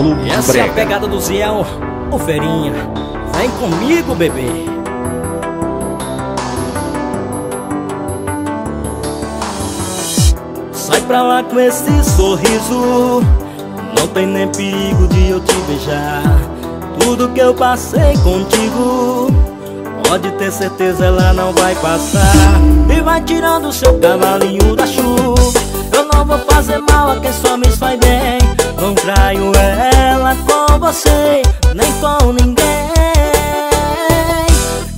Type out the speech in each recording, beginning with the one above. Clube Brega. Essa é a pegada do Ziel O Ferinha. Vem comigo, bebê. Sai pra lá com esse sorriso, não tem nem perigo de eu te beijar. Tudo que eu passei contigo, pode ter certeza ela não vai passar. E vai tirando o seu cavalinho da chuva. Eu não vou fazer mal a quem só me faz bem. Não traio ela com você, nem com ninguém.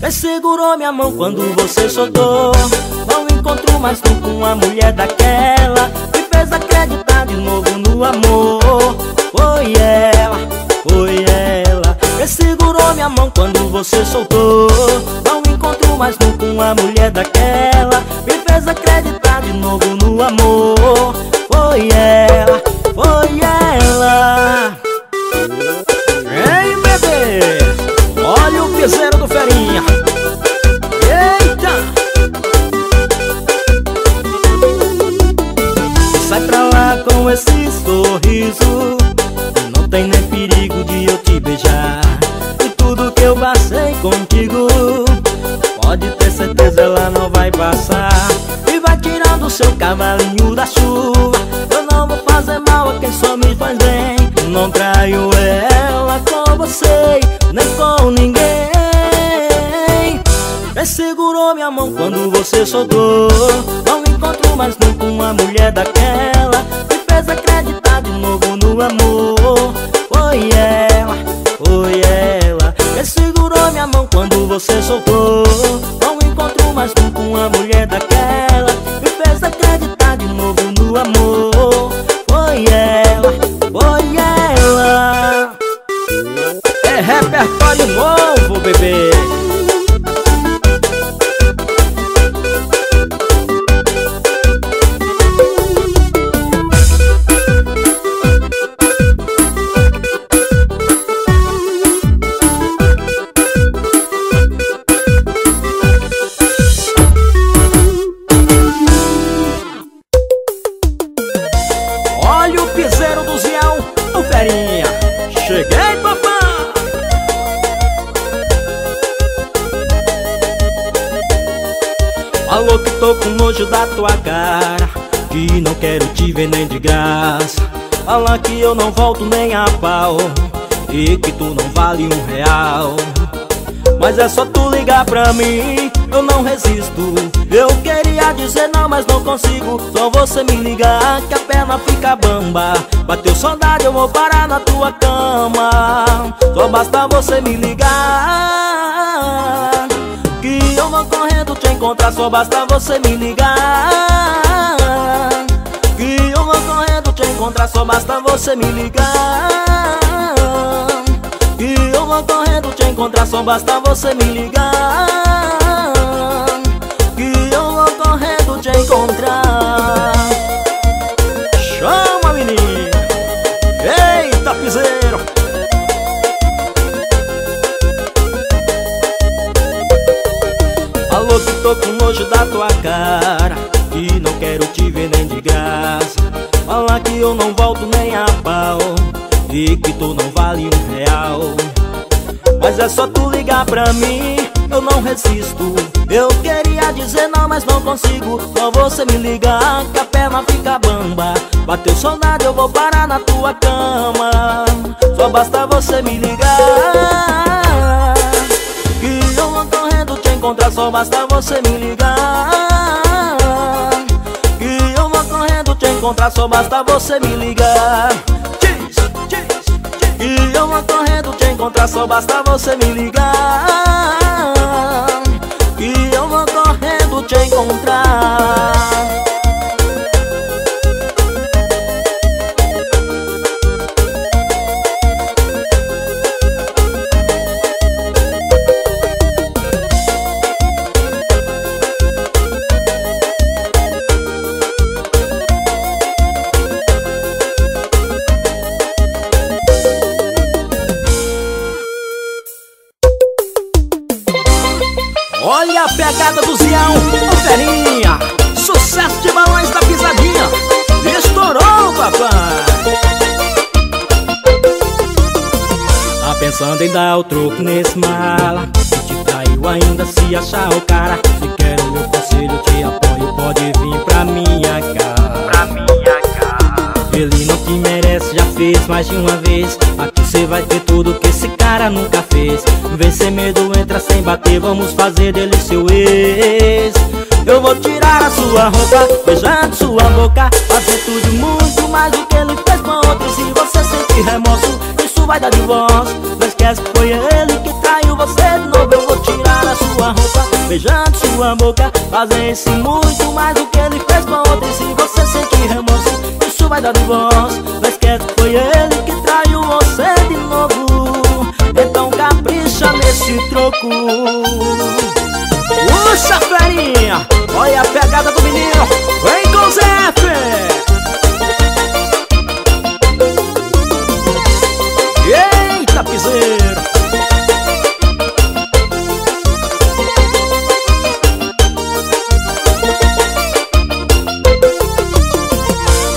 Quem segurou minha mão quando você soltou, não encontro mais nunca uma mulher daquela que fez acreditar de novo no amor. Foi ela, foi ela. Quem segurou minha mão quando você soltou, não encontro mais nunca uma mulher daquela que fez acreditar de novo no amor. Foi ela, foi ela. Ei, bebê, olha o piseiro do Ferinha. Eita! Sai pra lá com esse sorriso, não tem nem perigo de eu te beijar. E tudo que eu passei contigo, pode ter certeza ela não vai passar. E vai tirando o seu cavalinho da chuva. Eu não vou fazer mal a quem só me faz bem. Não traio ela com você, nem com ninguém. Quem segurou minha mão quando você soltou, não encontro mais nunca uma mulher daquela que fez acreditar de novo no amor. Foi ela, foi ela. Quem segurou minha mão quando você soltou, não encontro mais nunca uma mulher daquela que fez acreditar de novo no amor. Foi ela, foi ela. É repertório novo, bebê. Piseiro do Ziel O Ferinha. Cheguei, papai! Falou que tô com nojo da tua cara, que não quero te ver nem de graça. Fala que eu não volto nem a pau e que tu não vale R$1. Mas é só tu ligar pra mim, eu não resisto. Eu queria dizer não, mas não consigo. Só você me ligar que a perna fica bamba. Bateu saudade, eu vou parar na tua cama. Só basta você me ligar que eu vou correndo te encontrar. Só basta você me ligar que eu vou correndo te encontrar. Só basta você me ligar que eu vou correndo te encontrar. Só basta você me ligar que eu vou correndo te encontrar. Chama, menina. Eita, piseiro. Falou que tô com nojo da tua cara, que não quero te ver nem de graça. Fala que eu não volto nem a pau e que tu não vale R$1. Mas é só tu ligar pra mim, eu não resisto. Eu queria dizer não, mas não consigo. Só você me ligar que a perna fica bamba. Bateu saudade, eu vou parar na tua cama. Só basta você me ligar que eu vou correndo te encontrar. Só basta você me ligar que eu vou correndo te encontrar. Só basta você me ligar que eu vou correndo te encontrar. Só basta você me ligar que eu vou correndo te encontrar. Olha a pegada do Ziel O Ferinha. Sucesso de balões da pisadinha. Estourou, papai. pensando em dar o troco nesse mala. Se te traiu ainda, se achar o cara, se quer o meu conselho, te apoio, pode vir pra minha casa. Ele não te merece, já fez mais de uma vez. Aqui cê vai ter tudo que esse cara nunca fez. Vem sem medo, entra sem bater, vamos fazer dele seu ex. Eu vou tirar a sua roupa, beijar sua boca, fazer tudo muito mais do que ele fez com outros. Se você sentir remorso, isso vai dar divórcio. Não esquece que foi ele que traiu você de novo. Eu vou tirar a sua roupa, beijar sua boca, fazer esse muito mais do que ele fez com outros. Se você sentir remorso, isso vai dar divórcio. Não esquece que foi ele que traiu você de novo. Então capricha nesse troco. Puxa, Ferinha, olha a pegada do menino. Vem com o Zé Fê. Eita, piseiro.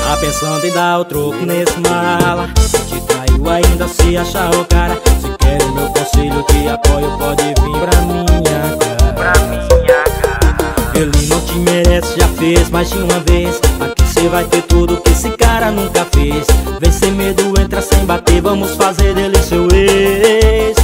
Tá pensando em dar o troco nesse mala. Se te traiu ainda, se achar o cara, se quer o meu conselho, te apoio, pode vir pra minha casa. Ele não te merece, já fez mais de uma vez. Aqui cê vai ter tudo que esse cara nunca fez. Vem sem medo, entra sem bater, vamos fazer dele seu ex.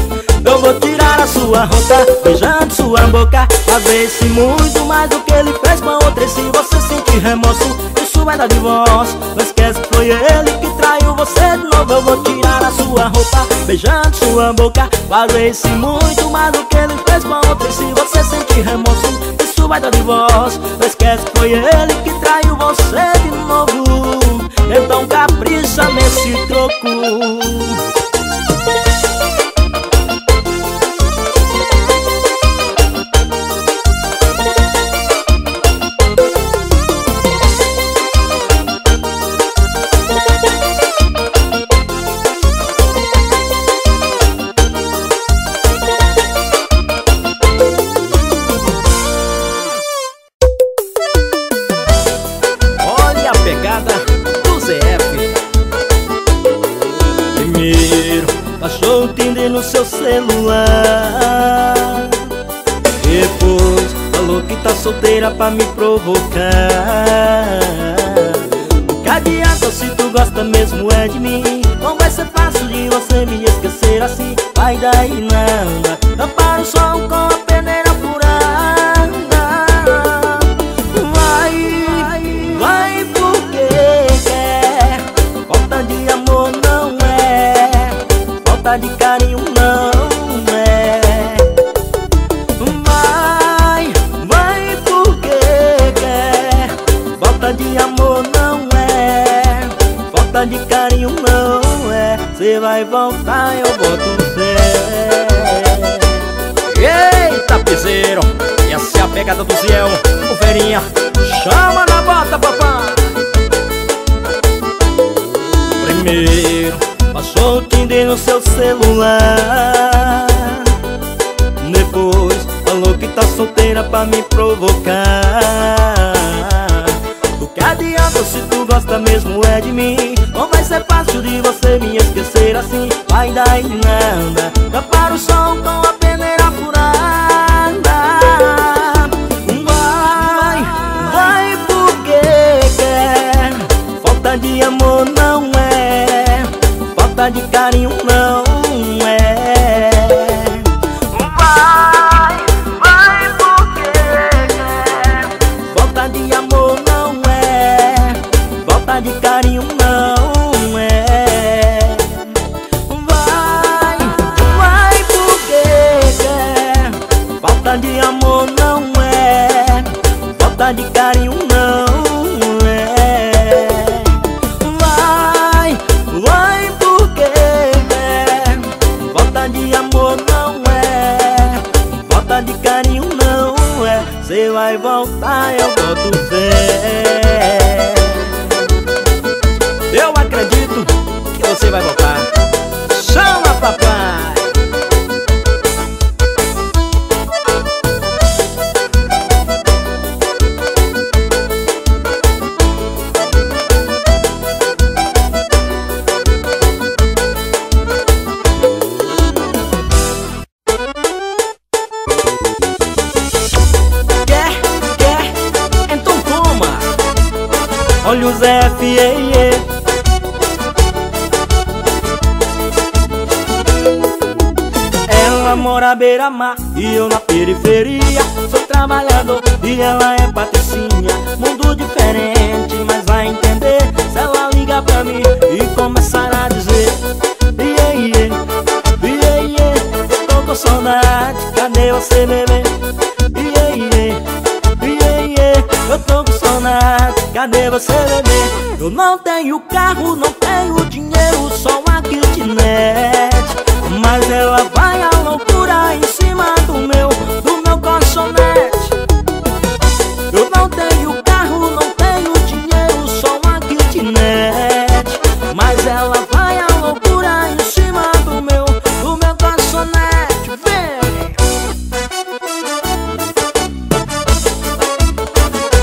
Eu vou tirar a sua roupa, beijando sua boca, fazer esse muito mais do que ele fez com outra. E se você sentir remorso, isso vai dar divórcio. Não esquece que foi ele que traiu você de novo. Eu vou tirar a sua roupa, beijando sua boca, fazer esse muito mais do que ele fez com outra. E se você sentir remorso, isso vai dar divórcio. Não esquece que foi ele que traiu você de novo. Então capricha nesse troco. Baixou o Tinder no seu celular, depois falou que tá solteira pra me provocar. O que adianta se tu gosta mesmo é de mim? Não vai ser fácil de você me esquecer assim. Vai daí nada, eu paro só com a peneira furada. Vai porque quer. Falta de amor não é, falta de carinho não é. Vai porque quer. Falta de amor não é, falta de carinho não é. Cê vai voltar, eu boto fé. Eita, piseiro, essa é a pegada do Ziel O Ferinha, chama na bota, papai. Primeiro baixou o Tinder no seu celular, depois falou que tá solteira pra me provocar. Do que adianta se tu gosta mesmo é de mim? Não vai ser fácil de você me esquecer assim. Vai dar em nada, eu paro só com a peneira furada. Vai porque quer. Falta de amor não é, falta de carinho não é. Vai porque quer. Falta de amor não é, falta de carinho não é. Vai porque quer. Falta de amor não é, falta de carinho não é. Vai de amor não é, falta de carinho não é. Cê vai voltar, eu boto fé. Eu acredito que você vai voltar. Chama, papai. Josef, Ela mora à beira-mar e eu na periferia. Sou trabalhador e ela é patricinha. Mundo diferente, mas vai entender se ela liga pra mim e começar a dizer: tô com saudade, cadê você, bebê? Eu tô com saudade, cadê você, bebê? Eu não tenho carro, não tenho dinheiro, só uma kitnet. Mas ela vai à loucura em cima do meu colchonete. Eu não tenho carro, não tenho dinheiro, só uma kitnet. Mas ela vai à loucura em cima do meu colchonete. Vem!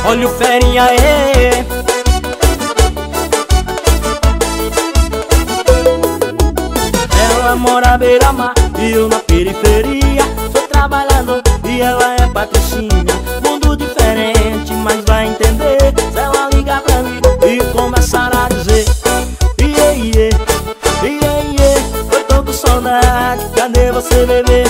Olha o Ferinha, ê! Ela mora à beira-mar e eu na periferia. Sou trabalhador e ela é patricinha. Mundo diferente, mas vai entender se ela ligar pra mim e começar a dizer: eu tô com saudade, cadê você, bebê?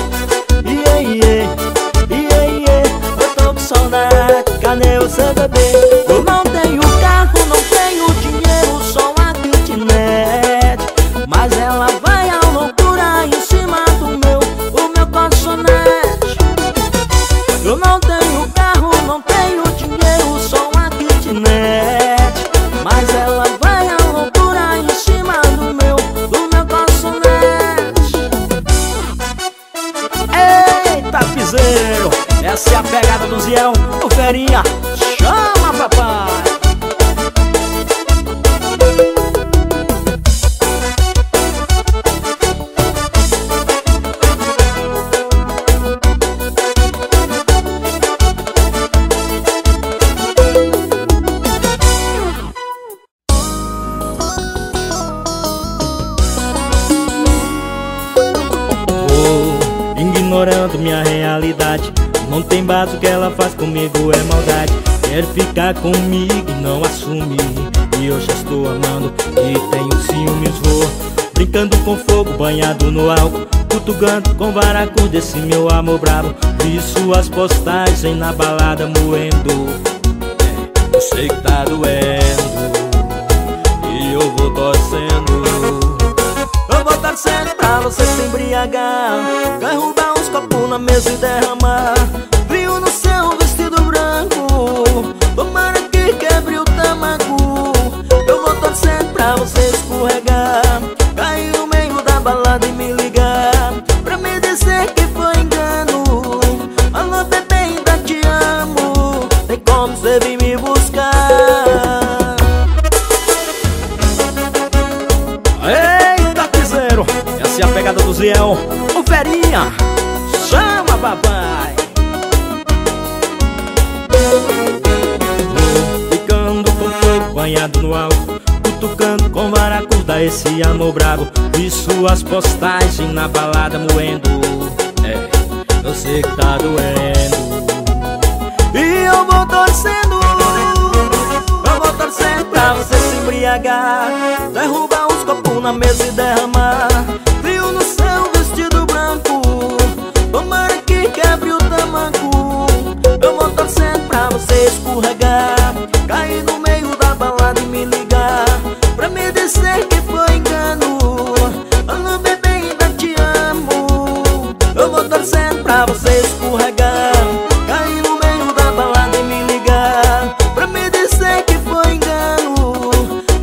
Eu tô com saudade, cadê você, bebê? Eu não tenho carro, não tenho dinheiro, só uma kitnet. Mas ela vai piseiro. Essa é a pegada do Ziel O Ferinha, chama papai. Ignorando minha realidade, não tem base, o que ela faz comigo é maldade. Quer ficar comigo e não assume, e eu já estou amando e tenho ciúmes. Vou brincando com fogo, banhado no álcool, cutucando com varacu desse meu amor bravo. Vi suas postagens na balada moendo, eu sei que tá doendo e eu vou torcendo. Eu vou torcendo pra você se embriagar, derrubar uns copos na mesa e derramar frio no seu vestido branco, tomara que quebre o tamago. Eu vou torcendo pra você escorregar, cair no meio da balada e me ligar pra me dizer que foi engano. Alô, bebê, ainda te amo, tem como você vir me buscar? Essa é a pegada do Ziel O Ferinha, chama papai. Vou ficando com fogo, banhado no álcool, cutucando com varacuda esse amor bravo. Vi suas postagens na balada moendo, eu sei que tá doendo e eu vou torcendo. Eu vou torcendo pra você se embriagar, derrubar uns copos na mesa e derramar frio no seu vestido branco, tomara que quebre o tamanco. Eu vou torcendo pra você escorregar, cair no meio da balada e me ligar pra me dizer que foi engano. Alô, bebê, ainda te amo. Eu vou torcendo pra você escorregar, cair no meio da balada e me ligar pra me dizer que foi engano.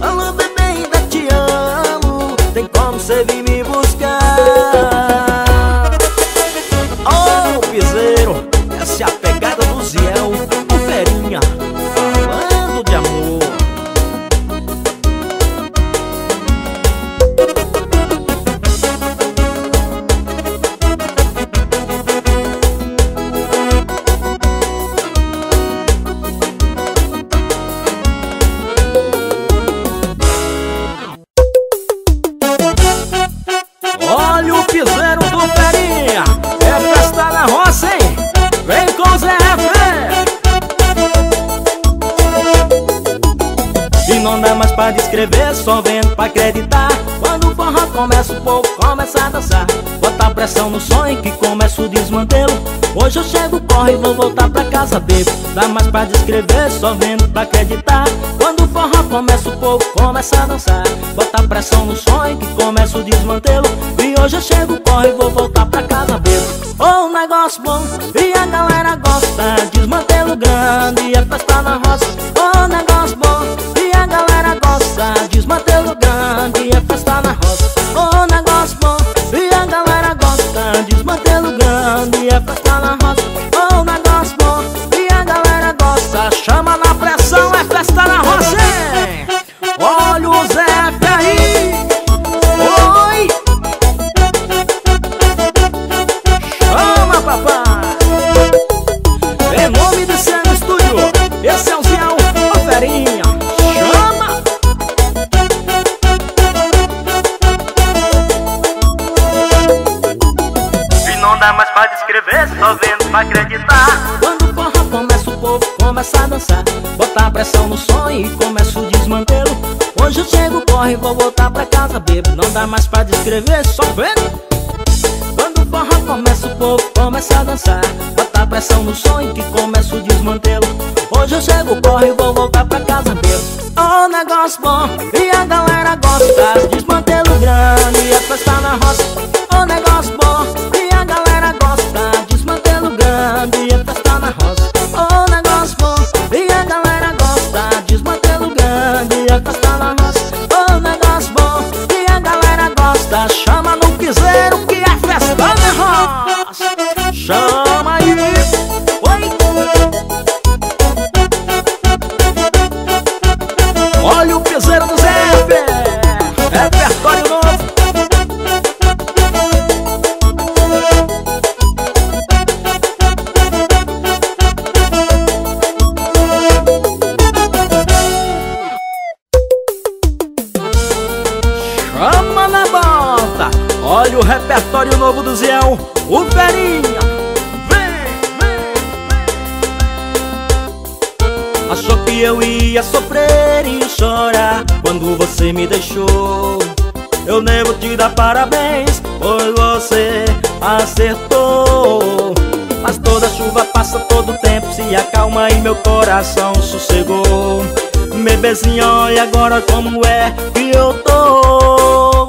Alô, bebê, ainda te amo, tem como ser só vendo pra acreditar. Quando o forró começa, o povo começa a dançar. Bota pressão no sonho que começa o desmantelo. Hoje eu chego, corro e vou voltar pra casa bebo. Dá mais pra descrever, só vendo pra acreditar. Quando o forró começa, o povo começa a dançar. Bota pressão no sonho que começa o desmantelo. E hoje eu chego, corro e vou voltar pra casa bebo. Oh, um negócio bom e a galera gosta. Desmantelo grande e é festa na roça. Oh, um negócio bom e a galera gosta. Desmantelo grande e é festa na roça. Oh, negócio bom e a galera gosta. Desmantelo grande e é festa na roça. Oh, negócio bom e a galera gosta. Chama na pressão, é festa na roça. Olha o Zé Ferrinha. Oi, chama papai. Em nome do Céu Estúdio, esse é o Ziel O Ferinha. Mas pra descrever, só vendo pra acreditar. Quando o forró começa, o povo começa a dançar. Bota a pressão no sonho e começa o desmantelo. Hoje eu chego, corro e vou voltar pra casa bebo. Não dá mais pra descrever, só vendo. Quando o forró começa, o povo começa a dançar. Bota a pressão no sonho que começa o desmantelo. Hoje eu chego, corro e vou voltar pra casa bebo. Oh, negócio bom e a galera gosta. Desmantelo grande e a festa na roça. Oh, negócio bom e a galera gosta. Desmantelo grande e a festa na roça. Oh, negócio bom e a galera gosta. Desmantelo grande e a festa na roça. Oh, negócio bom e a galera gosta. Chama no piseiro que é festa na roça. Chama aí. Oi. Olha o piseiro do Zé Fer. Repertório novo. Chama na bota. Olha o repertório novo do Ziel O Ferinha. Vem. Achou que eu ia sofrer e chorar quando você me deixou. Eu devo te dar parabéns, pois você acertou. Mas toda chuva passa, todo tempo se acalma e meu coração sossegou. Bebezinha, olha agora como é que eu tô.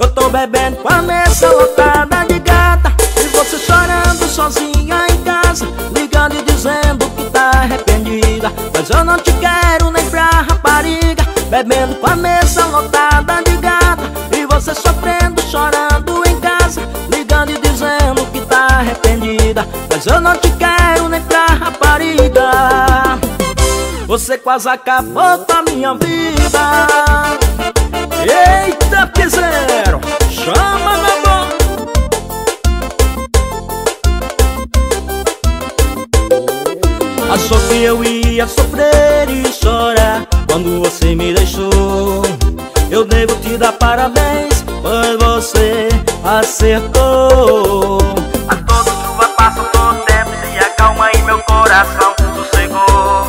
Eu tô bebendo com a mesa lotada de gata e você chorando sozinha em casa, ligando e dizendo que tá arrependida. Mas eu não te quero nem pra rapariga. Bebendo com a mesa lotada de gata e você sofrendo, chorando em casa, ligando e dizendo que tá arrependida. Mas eu não te quero nem pra rapariga. Você quase acabou com a minha vida. Eita, piseiro, chama na boca. Achou que eu ia sofrer e chorar quando você me deixou. Eu devo te dar parabéns, pois você acertou. A toda chuva passa, todo tempo se acalma e meu coração sossegou.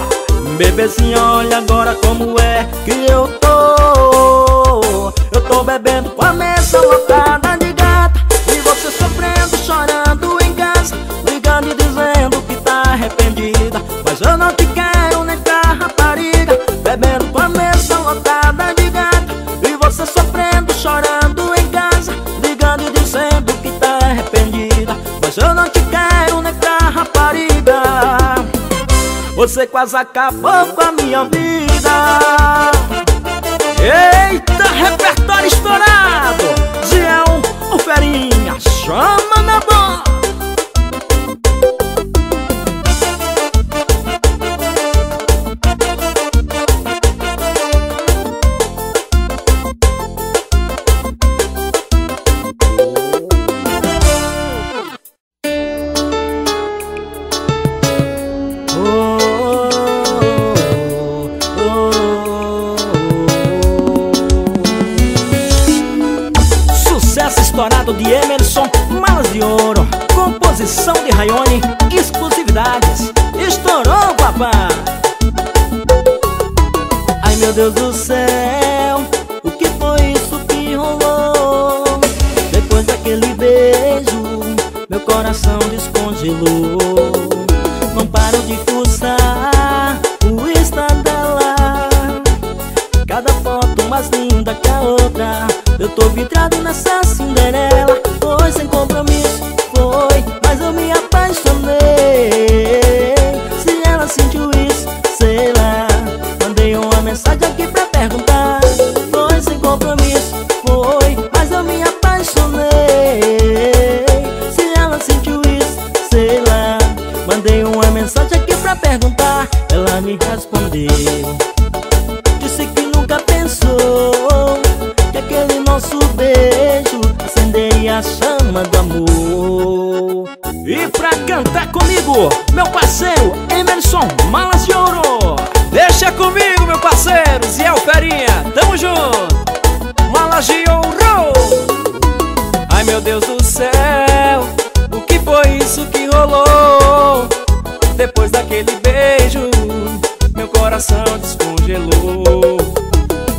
Bebezinha, olha agora como é que eu tô. Eu tô bebendo com a mesa lotada de gata e você sofrendo, chorando em casa, ligando e dizendo que tá arrependida. Mas eu não te quero nem pra rapariga. Bebendo com a mesa lotada de gata e você sofrendo, chorando em casa, ligando e dizendo que tá arrependida. Mas eu não te quero nem pra rapariga. Você quase acabou com a minha vida. Eita, repertório estourado. Ziel O Ferinha, chama na boca. Estourado de Emerson, Malas de Ouro, composição de Rayone, exclusividades. Estourou, papai. Ai, meu Deus do céu, outra. Eu tô vidrado nessa Cinderela. Foi sem compromisso, foi, mas eu me apaixonei. Se ela sentiu isso, sei lá, mandei uma mensagem aqui pra perguntar. Foi sem compromisso, foi, mas eu me apaixonei. Se ela sentiu isso, sei lá, mandei uma mensagem aqui pra perguntar. Ela me respondeu, disse que nunca pensou que aquele nosso beijo acenderia a chama do amor. E pra cantar comigo, meu parceiro Emerson Malas de Ouro. Deixa comigo, meu parceiro Ziel Ferinha, tamo junto. Malas de Ouro. Ai meu Deus do céu, o que foi isso que rolou? Depois daquele beijo, meu coração descongelou.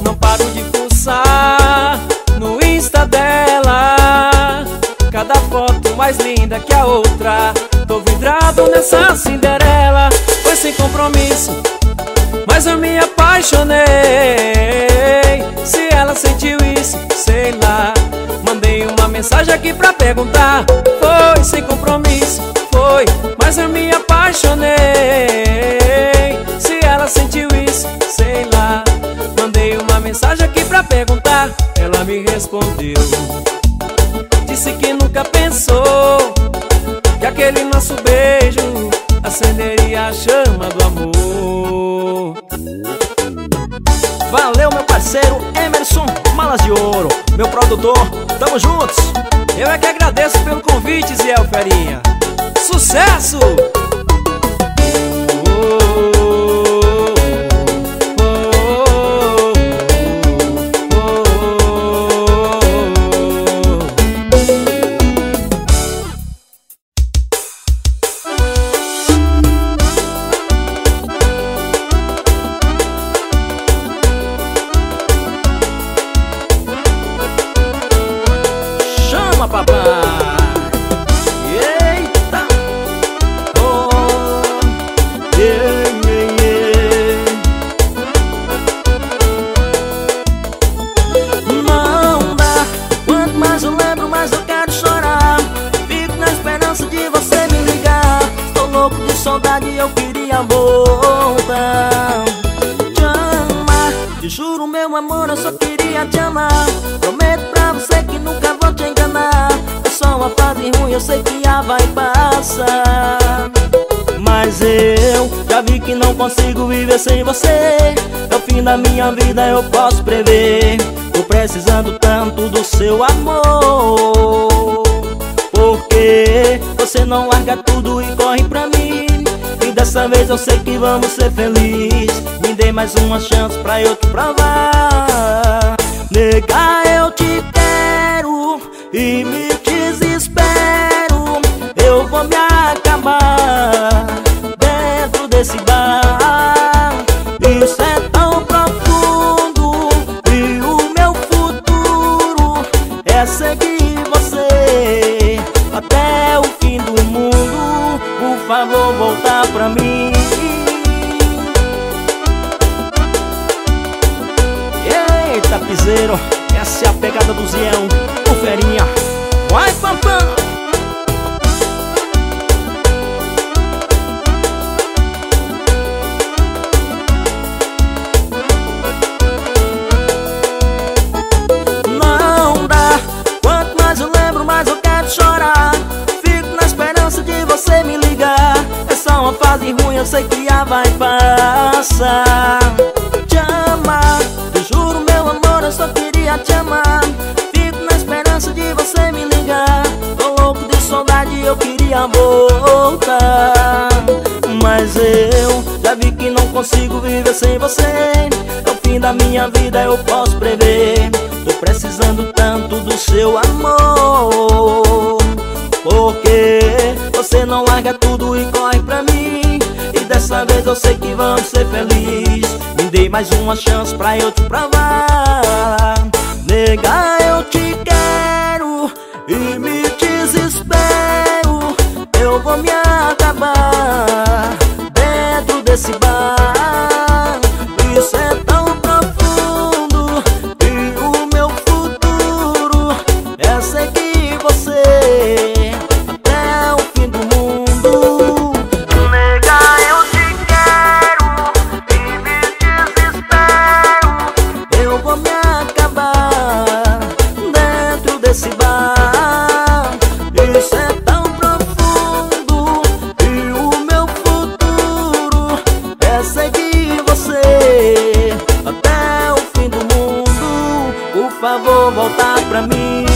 Não paro de fuçar no Insta dela, cada foto mais linda que a outra. Tô vidrado nessa Cinderela. Foi sem compromisso, mas eu me apaixonei. Se ela sentiu isso, sei lá, mandei uma mensagem aqui pra perguntar. Foi sem compromisso, foi, mas eu me apaixonei. Se ela sentiu isso, sei lá, mandei uma mensagem aqui pra perguntar. Ela me respondeu, disse que nunca pensou que aquele nosso beijo acenderia a chama do amor. Valeu meu parceiro Emerson Malas de Ouro, meu produtor, tamo juntos. Eu é que agradeço pelo convite, Ziel Ferinha. Sucesso! Chama, papai! Saudade, eu queria voltar. Te amar, te juro meu amor, eu só queria te amar. Prometo pra você que nunca vou te enganar. É só uma fase ruim, eu sei que já vai passar. Mas eu já vi que não consigo viver sem você. É o fim da minha vida, eu posso prever. Tô precisando tanto do seu amor. Porque você não larga tudo e corre pra mim. Dessa vez eu sei que vamos ser felizes. Me dê mais uma chance pra eu te provar. Nega, eu te quero e me desespero. Eu vou me acabar dentro desse bar. Isso é tão profundo e o meu futuro é seguir você até o fim do mundo. Por favor, volta pra mim. Eita, piseiro, essa é a pegada do Ziel O Ferinha. Vai, pampam! Não dá, quanto mais eu lembro, mais eu quero chorar. Fico na esperança de você me ligar. Uma fase ruim, eu sei que já vai passar. Te amar, te juro meu amor, eu só queria te amar. Fico na esperança de você me ligar. Tô louco de saudade, eu queria voltar. Mas eu já vi que não consigo viver sem você. É o fim da minha vida, eu posso prever. Tô precisando tanto do seu amor. Porque você não larga tudo e corre pra mim. E dessa vez eu sei que vamos ser felizes. Me dê mais uma chance pra eu te provar. Nega, eu te quero e me desespero. Eu vou me acabar dentro desse bar. Isso é tão profundo e o meu desse bar. Isso é tão profundo, e o meu futuro é seguir você até o fim do mundo. Por favor, volta pra mim.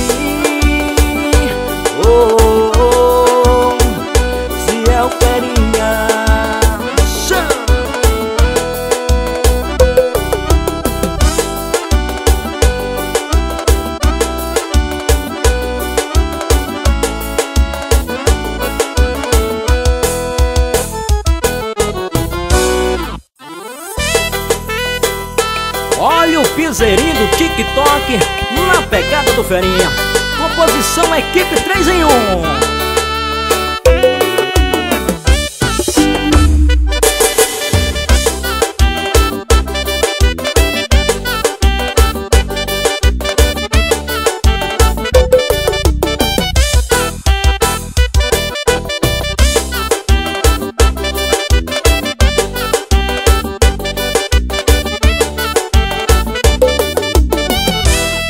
Oh, oh, oh. Ziel O Ferinha. Olha o piseirinho do TikTok na pegada do Ferinha. Composição Equipe 3 em 1.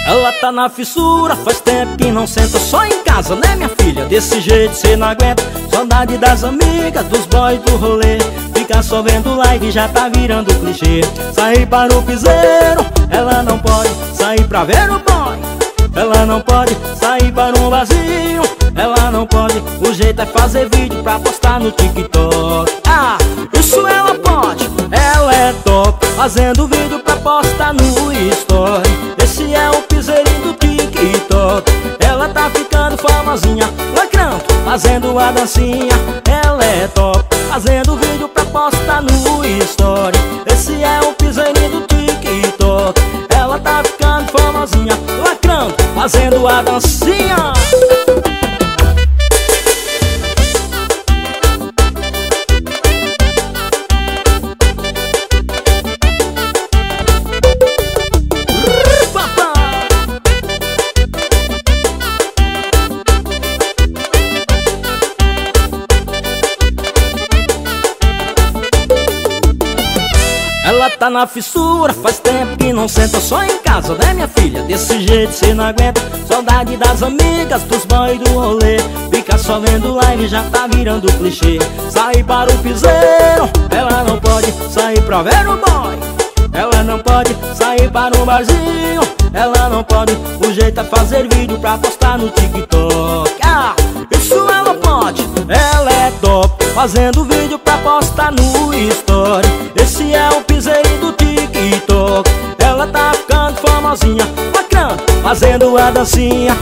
Ela tá na fissura, faz tempo que não senta só em casa, né minha filha? Desse jeito cê não aguenta, saudade das amigas, dos boys do rolê. Fica só vendo live, já tá virando clichê. Sair para o piseiro, ela não pode. Sair pra ver o boy, ela não pode. Sair para um vazio, ela não pode. O jeito é fazer vídeo pra postar no TikTok. Ah, isso ela pode, ela é top. Fazendo vídeo pra postar no story. Esse é o piseirinho do TikTok. Ela tá ficando famosinha, lacrando, fazendo a dancinha. Ela é top, fazendo vídeo pra postar no story. Esse é o piseirinho do TikTok. Ela tá ficando famosinha, lacrando, fazendo a dancinha. Ela tá na fissura, faz tempo que não senta só em casa, né minha filha? Desse jeito cê não aguenta, saudade das amigas, dos boys do rolê. Fica só vendo live, já tá virando clichê. Sair para o piseiro, ela não pode. Sair pra ver o boy, ela não pode. Sair para um barzinho, ela não pode. O jeito é fazer vídeo pra postar no TikTok. Ah, isso ela pode, ela é top. Fazendo vídeo pra postar no story. Esse é o piseirinho do TikTok. Ela tá ficando famosinha, bacana, fazendo a dancinha.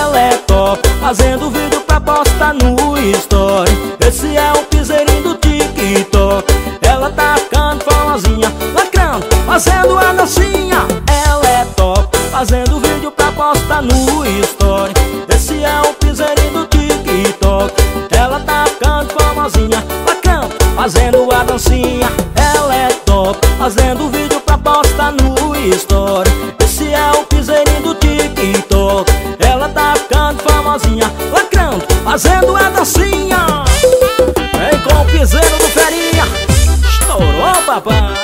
Ela é top, fazendo vídeo pra postar no story. Esse é o piseirinho do TikTok. Ela tá ficando famosinha, bacana, fazendo a dancinha. Ela é top, fazendo vídeo pra postar no story. Esse é o piseirinho do TikTok. Ela tá ficando famosinha, bacana, fazendo a dancinha. Ela é top, fazendo vídeo pra postar no story. Esse é o piseirinho do TikTok. Ela tá ficando famosinha, lacrando, fazendo a dancinha. Vem com o piseiro do Ferinha. Estourou, papai.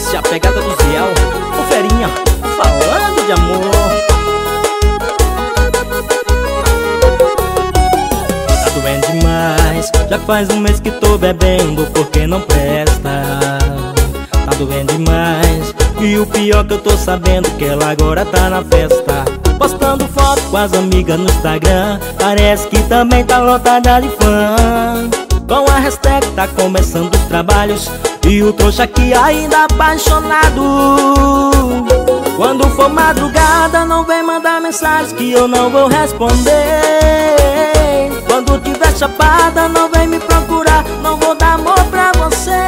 Se a pegada do Ziel, o Ferinha falando de amor. Tá doendo demais, já faz um mês que tô bebendo porque não presta. Tá doendo demais, e o pior que eu tô sabendo que ela agora tá na festa. Postando foto com as amigas no Instagram, parece que também tá lotada de fã. Com a hashtag tá começando os trabalhos, e o trouxa aqui ainda apaixonado. Quando for madrugada não vem mandar mensagem que eu não vou responder. Quando tiver chapada não vem me procurar, não vou dar amor pra você.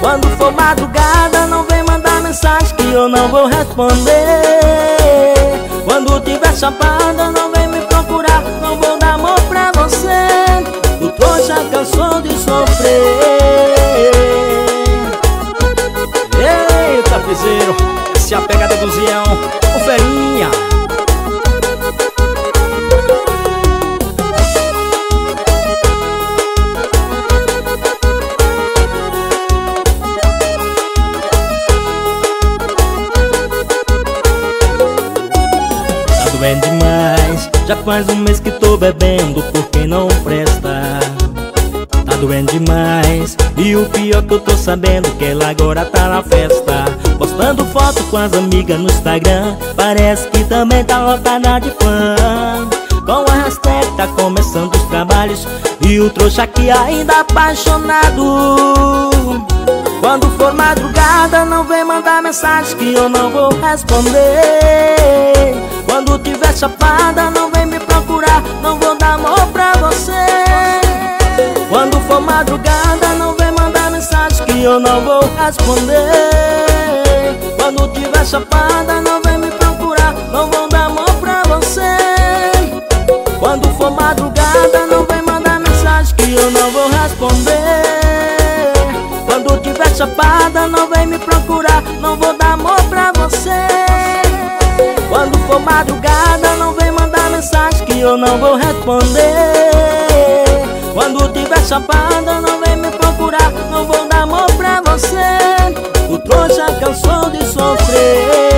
Quando for madrugada não vem mandar mensagem que eu não vou responder. Quando tiver chapada não vem me procurar, não vou dar amor pra você. O trouxa cansou de sofrer. Eita, piseiro, essa é a pegada do Ziel O Ferinha. Tá doendo demais, já faz um mês que tô bebendo por quem não presta. Tá doendo demais, e o pior que eu tô sabendo que ela agora tá na festa, postando foto com as amigas no Instagram. Parece que também tá lotada de fã. Com a hashtag tá começando os trabalhos, e o trouxa aqui ainda apaixonado. Quando for madrugada não vem mandar mensagem que eu não vou responder. Quando tiver chapada não vem me procurar, não vou dar amor pra você. Quando for madrugada não vem mandar mensagem que eu não vou responder. Quando tiver chapada não vem me procurar, não vou dar amor pra você. Quando for madrugada não vem mandar mensagem que eu não vou responder. Quando tiver chapada não vem me procurar, não vou dar amor pra você. Quando for madrugada não vem mandar mensagem que eu não vou responder. Quando tiver chapada não vem me procurar, não vou dar amor pra você. O trouxa cansou de sofrer.